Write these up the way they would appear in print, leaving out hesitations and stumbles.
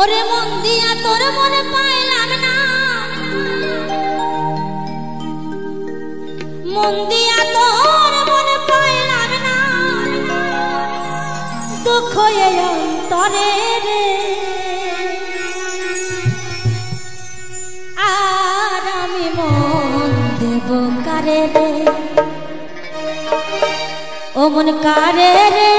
ওরে মন দিয়া তোর মনে পাইলাম না, মন দিয়া তোর মনে পাইলাম না, দুঃখ এই অন্তরে রে আর আমি মন দেব কারে রে, ও মন কারে রে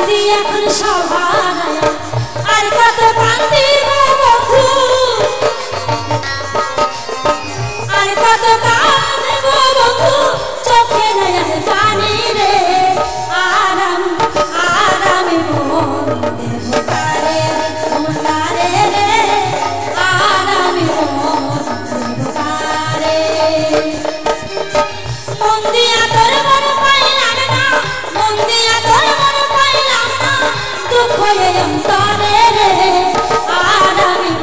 Yang tadi ada